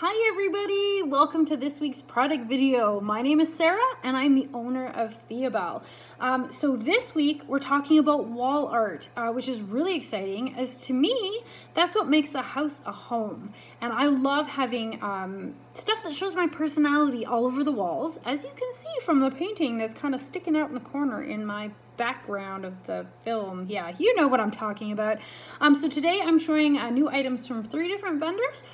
Hi everybody, welcome to this week's product video. My name is Sarah and I'm the owner of Thea-Bel. So this week we're talking about wall art, which is really exciting, as to me, that's what makes a house a home. And I love having stuff that shows my personality all over the walls, as you can see from the painting that's kind of sticking out in the corner in my background of the film. Yeah, you know what I'm talking about. So today I'm showing new items from 3 different vendors.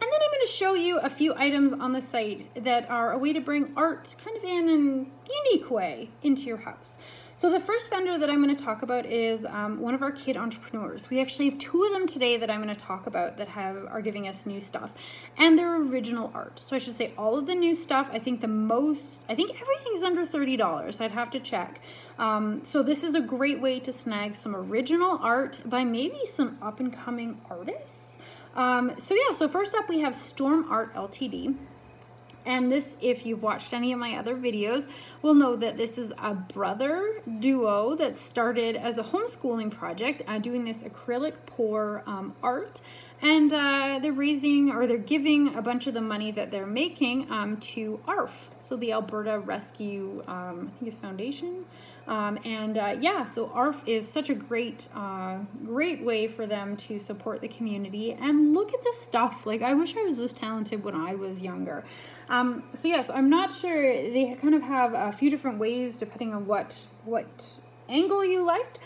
And then I'm going to show you a few items on the site that are a way to bring art kind of in an unique way into your house. So the first vendor that I'm going to talk about is one of our kid entrepreneurs. We actually have 2 of them today that I'm going to talk about that are giving us new stuff, and their original art. So I should say all of the new stuff. I think everything's under $30. I'd have to check. So this is a great way to snag some original art by maybe some up and coming artists. So first up we have Storm Art Ltd. And this, if you've watched any of my other videos, will know that this is a brother duo that started as a homeschooling project, doing this acrylic pour art. And they're giving a bunch of the money that they're making to ARF, so the Alberta Rescue, I think it's Foundation. So ARF is such a great, great way for them to support the community. And look at this stuff. Like, I wish I was this talented when I was younger. So I'm not sure. They kind of have a few different ways depending on what angle you liked.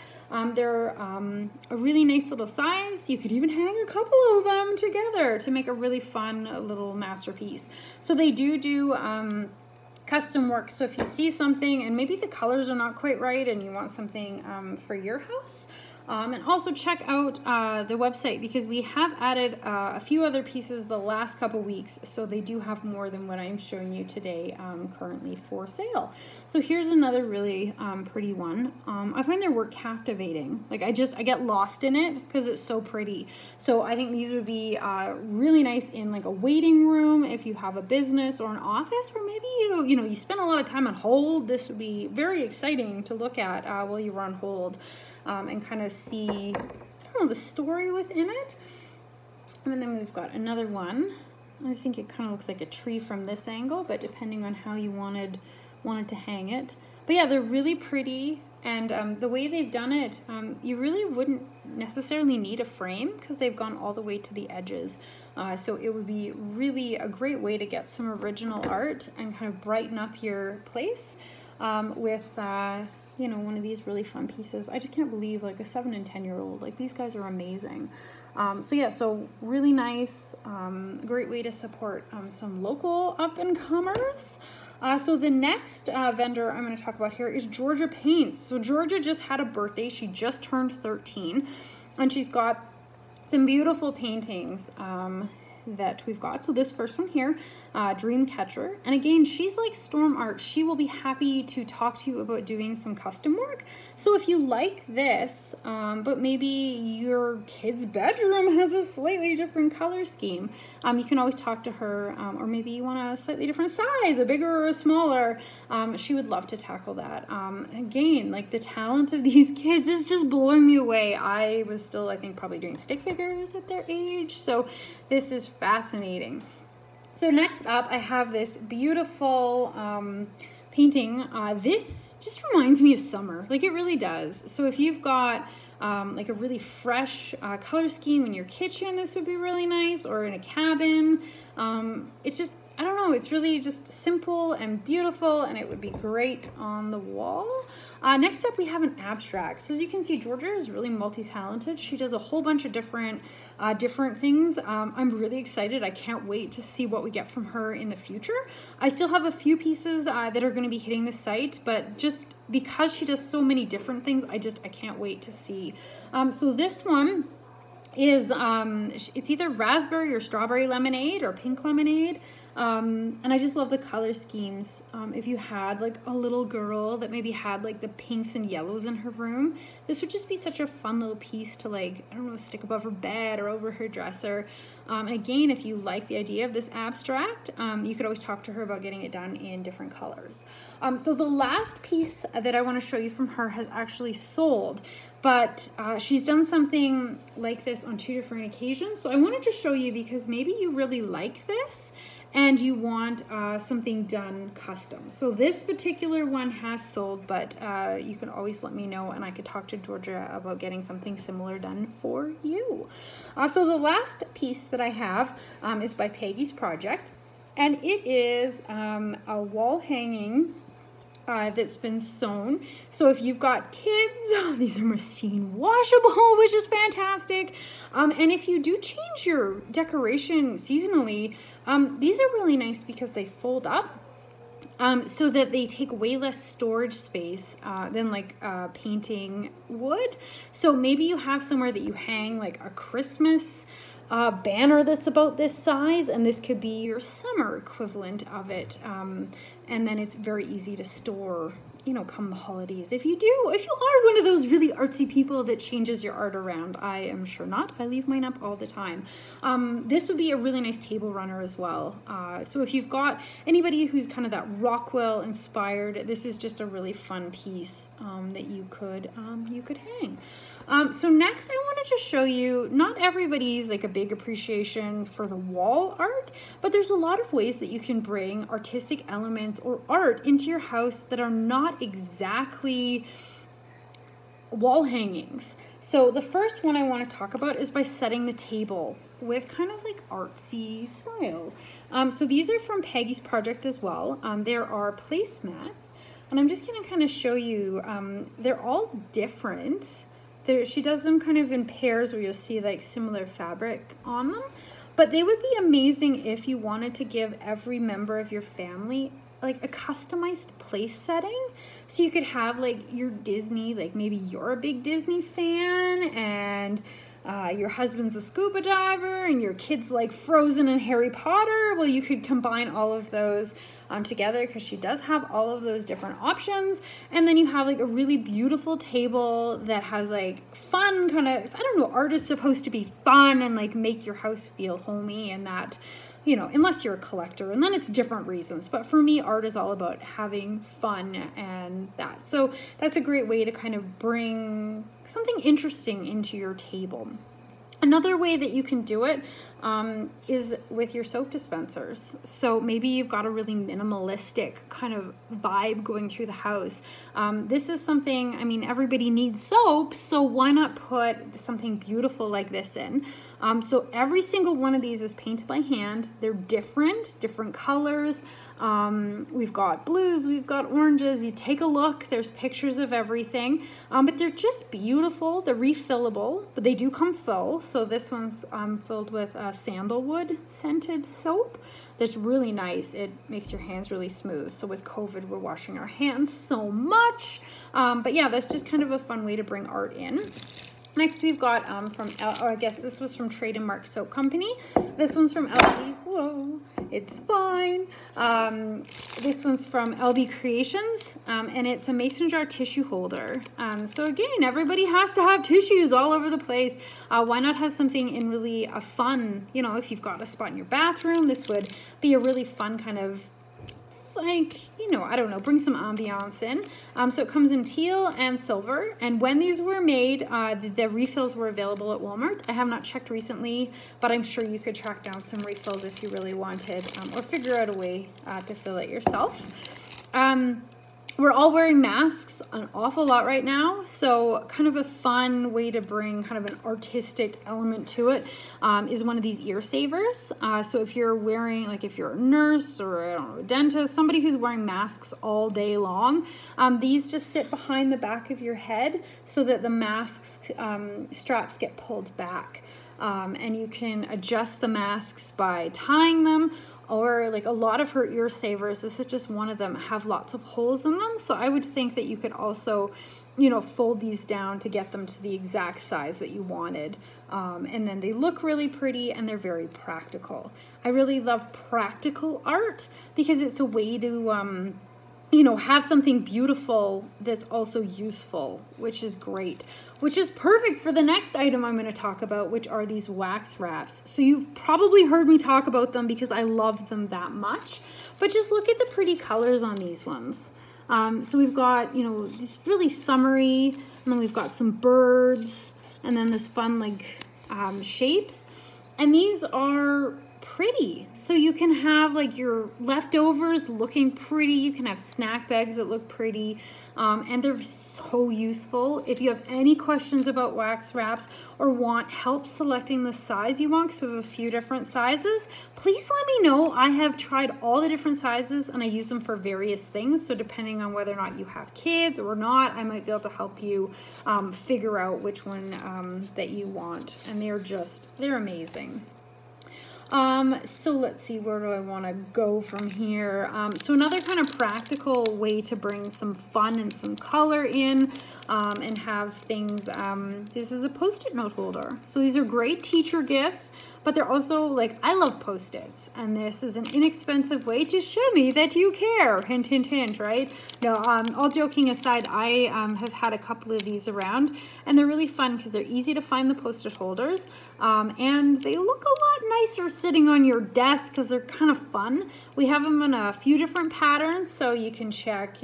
They're a really nice little size. You could even hang a couple of them together to make a really fun little masterpiece. So they do custom work. So if you see something and maybe the colors are not quite right and you want something for your house, and also check out the website, because we have added a few other pieces the last couple weeks, so they do have more than what I'm showing you today currently for sale. So here's another really pretty one. I find their work captivating. Like, I get lost in it because it's so pretty. So I think these would be really nice in like a waiting room if you have a business or an office where maybe you spend a lot of time on hold. This would be very exciting to look at while you were on hold. And kind of see, the story within it. And then we've got another one. I just think it kind of looks like a tree from this angle, but depending on how you wanted to hang it. But yeah, they're really pretty, and the way they've done it, you really wouldn't necessarily need a frame because they've gone all the way to the edges. So it would be really a great way to get some original art and kind of brighten up your place with... one of these really fun pieces. I just can't believe, like, a 7- and 10-year-old, like, these guys are amazing. So really nice, great way to support some local up-and-comers. So the next vendor I'm going to talk about here is Georgia Paints. So Georgia just had a birthday. She just turned 13, and she's got some beautiful paintings that we've got. So this first one here, Dream Catcher, and again, she's like Storm Art. She will be happy to talk to you about doing some custom work. So if you like this, but maybe your kid's bedroom has a slightly different color scheme, you can always talk to her, or maybe you want a slightly different size, a bigger or a smaller. She would love to tackle that. Again, like, the talent of these kids is just blowing me away. I was still, I think, probably doing stick figures at their age, so this is fascinating. So next up, I have this beautiful painting. This just reminds me of summer. Like, it really does. So if you've got like a really fresh color scheme in your kitchen, this would be really nice, or in a cabin. It's just, I don't know, it's really just simple and beautiful, and it would be great on the wall. Next up, we have an abstract. So as you can see, Georgia is really multi-talented. She does a whole bunch of different things. I'm really excited. I can't wait to see what we get from her in the future. I still have a few pieces that are going to be hitting the site, but just because she does so many different things, I can't wait to see. So this one is, it's either raspberry or strawberry lemonade or pink lemonade. And I just love the color schemes. If you had like a little girl that maybe had like the pinks and yellows in her room, this would just be such a fun little piece to, like, I don't know, stick above her bed or over her dresser. And again, if you like the idea of this abstract, you could always talk to her about getting it done in different colors. So the last piece that I want to show you from her has actually sold, but she's done something like this on two different occasions. So I wanted to show you because maybe you really like this and you want something done custom. So this particular one has sold, but you can always let me know and I could talk to Georgia about getting something similar done for you. So the last piece that I have is by Peggy's Project, and it is a wall hanging that's been sewn. So if you've got kids, these are machine washable, which is fantastic. And if you do change your decoration seasonally, these are really nice because they fold up so that they take way less storage space than like painting would. So maybe you have somewhere that you hang like a Christmas banner that's about this size, and this could be your summer equivalent of it, and then it's very easy to store, you know, come the holidays. If you are one of those really artsy people that changes your art around, I am sure not. I leave mine up all the time. This would be a really nice table runner as well. So if you've got anybody who's kind of that Rockwell inspired, this is just a really fun piece that you could hang. So next I wanted to show you, not everybody's like a big appreciation for the wall art, but there's a lot of ways that you can bring artistic elements or art into your house that are not exactly wall hangings. So the first one I want to talk about is by setting the table with kind of like artsy style. So these are from Peggy's Project as well. There are placemats, and I'm just going to kind of show you, they're all different. She does them kind of in pairs where you'll see like similar fabric on them, but they would be amazing if you wanted to give every member of your family like a customized place setting. So you could have like your Disney, like maybe you're a big Disney fan and your husband's a scuba diver and your kids like Frozen and Harry Potter. Well, you could combine all of those together because she does have all of those different options. And then you have like a really beautiful table that has like fun kind of, I don't know, art is supposed to be fun and like make your house feel homey, and that, you know, unless you're a collector, and then it's different reasons. But for me, art is all about having fun and that. So that's a great way to kind of bring something interesting into your table. Another way that you can do it is with your soap dispensers. So maybe you've got a really minimalistic kind of vibe going through the house. This is something, I mean, everybody needs soap, so why not put something beautiful like this in? So every single one of these is painted by hand. They're different colors. We've got blues, we've got oranges. You take a look, there's pictures of everything, but they're just beautiful. They're refillable, but they do come full. So this one's filled with sandalwood scented soap. That's really nice. It makes your hands really smooth. So with COVID, we're washing our hands so much. But yeah, that's just kind of a fun way to bring art in. Next, we've got I guess this was from Trade and Mark Soap Company. This one's from LB. Whoa, it's fine. This one's from LB Creations, and it's a mason jar tissue holder. So again, everybody has to have tissues all over the place. Why not have something in really a fun, you know, if you've got a spot in your bathroom, this would be a really fun kind of, like, you know, I don't know, bring some ambiance in. So it comes in teal and silver, and when these were made, the refills were available at Walmart. I have not checked recently, but I'm sure you could track down some refills if you really wanted, or figure out a way to fill it yourself. We're all wearing masks an awful lot right now, so kind of a fun way to bring kind of an artistic element to it is one of these ear savers. So if you're wearing, like if you're a nurse or I don't know, a dentist, somebody who's wearing masks all day long, these just sit behind the back of your head so that the mask's straps get pulled back. And you can adjust the masks by tying them, or like a lot of her ear savers, this is just one of them, have lots of holes in them. So I would think that you could also, you know, fold these down to get them to the exact size that you wanted. And then they look really pretty and they're very practical. I really love practical art because it's a way to, you know, have something beautiful that's also useful, which is great, which is perfect for the next item I'm going to talk about, which are these wax wraps. So you've probably heard me talk about them because I love them that much, but just look at the pretty colors on these ones. So we've got, you know, these really summery, and then we've got some birds, and then this fun like shapes, and these are pretty. So you can have like your leftovers looking pretty. You can have snack bags that look pretty, and they're so useful. If you have any questions about wax wraps or want help selecting the size you want, because we have a few different sizes, please let me know. I have tried all the different sizes and I use them for various things. So depending on whether or not you have kids or not, I might be able to help you figure out which one that you want. And they're just, they're amazing. So let's see, where do I want to go from here? So another kind of practical way to bring some fun and some color in and have things, this is a Post-it note holder. So these are great teacher gifts, but they're also like, I love Post-its, and this is an inexpensive way to show me that you care. Hint, hint, hint, right? No, all joking aside, I have had a couple of these around and they're really fun because they're easy to find, the Post-it holders, and they look a lot nicer sitting on your desk because they're kind of fun. We have them in a few different patterns, so you can check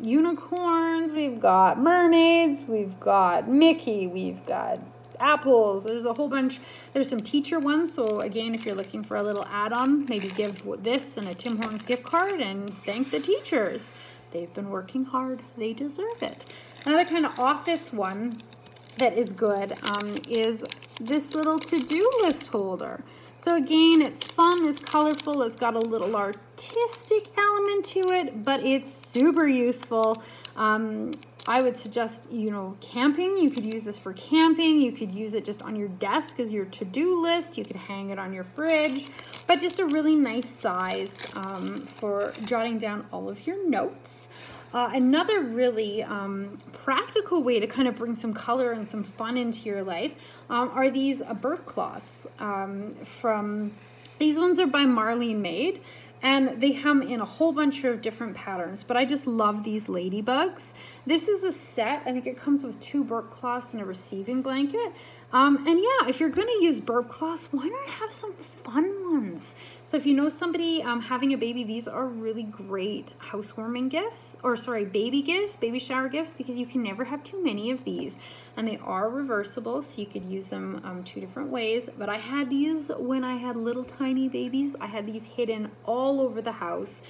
unicorns, we've got mermaids, we've got Mickey, we've got apples, there's a whole bunch. There's some teacher ones, so again, if you're looking for a little add-on, maybe give this and a Tim Hortons gift card and thank the teachers. They've been working hard, they deserve it. Another kind of office one that is good is this little to-do list holder. So again, it's fun, it's colorful, it's got a little artistic element to it, but it's super useful. I would suggest, you know, camping. You could use this for camping. You could use it just on your desk as your to-do list. You could hang it on your fridge, but just a really nice size for jotting down all of your notes. Another really practical way to kind of bring some color and some fun into your life are these burp cloths. These ones are by Marlene Made, and they come in a whole bunch of different patterns, but I just love these ladybugs. This is a set. I think it comes with 2 burp cloths and a receiving blanket. And yeah, if you're going to use burp cloths, why not have some fun ones? So if you know somebody having a baby, these are really great housewarming gifts, or sorry, baby gifts, baby shower gifts, because you can never have too many of these. And they are reversible, so you could use them 2 different ways. But I had these when I had little tiny babies. I had these hidden all over the house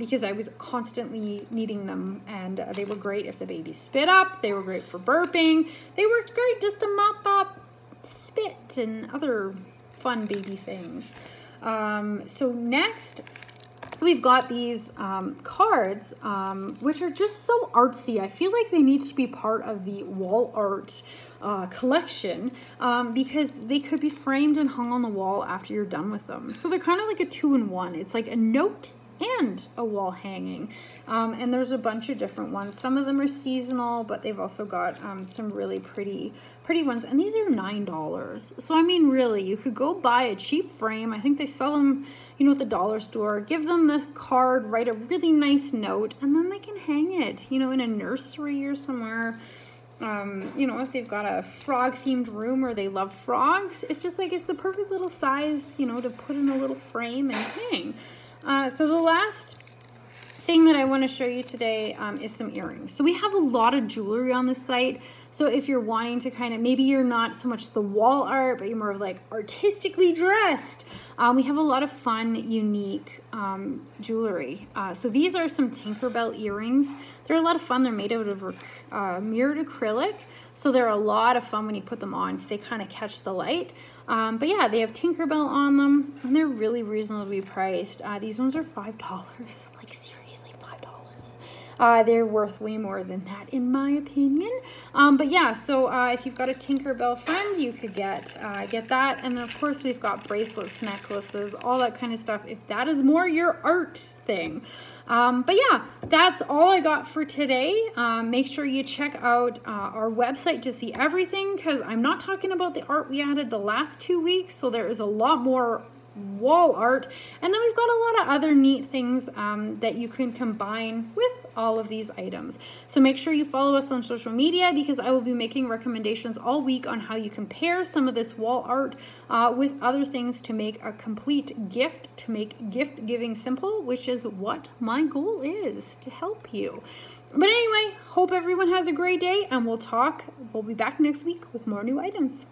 because I was constantly needing them, and they were great if the baby spit up. They were great for burping. They worked great just to mop up spit and other fun baby things. So next we've got these cards, which are just so artsy. I feel like they need to be part of the wall art collection because they could be framed and hung on the wall after you're done with them. So they're kind of like a 2-in-1. It's like a note and a wall hanging. And there's a bunch of different ones. Some of them are seasonal, but they've also got some really pretty ones. And these are $9. So I mean, really, you could go buy a cheap frame. I think they sell them, you know, at the dollar store. Give them the card, write a really nice note, and then they can hang it, you know, in a nursery or somewhere. You know, if they've got a frog themed room or they love frogs, it's just like, it's the perfect little size, you know, to put in a little frame and hang. So the last thing that I want to show you today is some earrings. So we have a lot of jewelry on the site. So if you're wanting to kind of, maybe you're not so much the wall art, but you're more of like artistically dressed. We have a lot of fun, unique jewelry. So these are some Tinkerbell earrings. They're a lot of fun. They're made out of mirrored acrylic. So they're a lot of fun when you put them on because they kind of catch the light. But yeah, they have Tinkerbell on them and they're really reasonably priced. These ones are $5, like seriously. They're worth way more than that, in my opinion. But yeah, so if you've got a Tinkerbell friend, you could get that. And of course, we've got bracelets, necklaces, all that kind of stuff, if that is more your art thing. But yeah, that's all I got for today. Make sure you check out our website to see everything, because I'm not talking about the art we added the last 2 weeks, so there is a lot more wall art. And then we've got a lot of other neat things that you can combine with all of these items. So make sure you follow us on social media, because I will be making recommendations all week on how you compare some of this wall art with other things to make a complete gift, to make gift giving simple, which is what my goal is, to help you. But anyway, hope everyone has a great day, and we'll be back next week with more new items.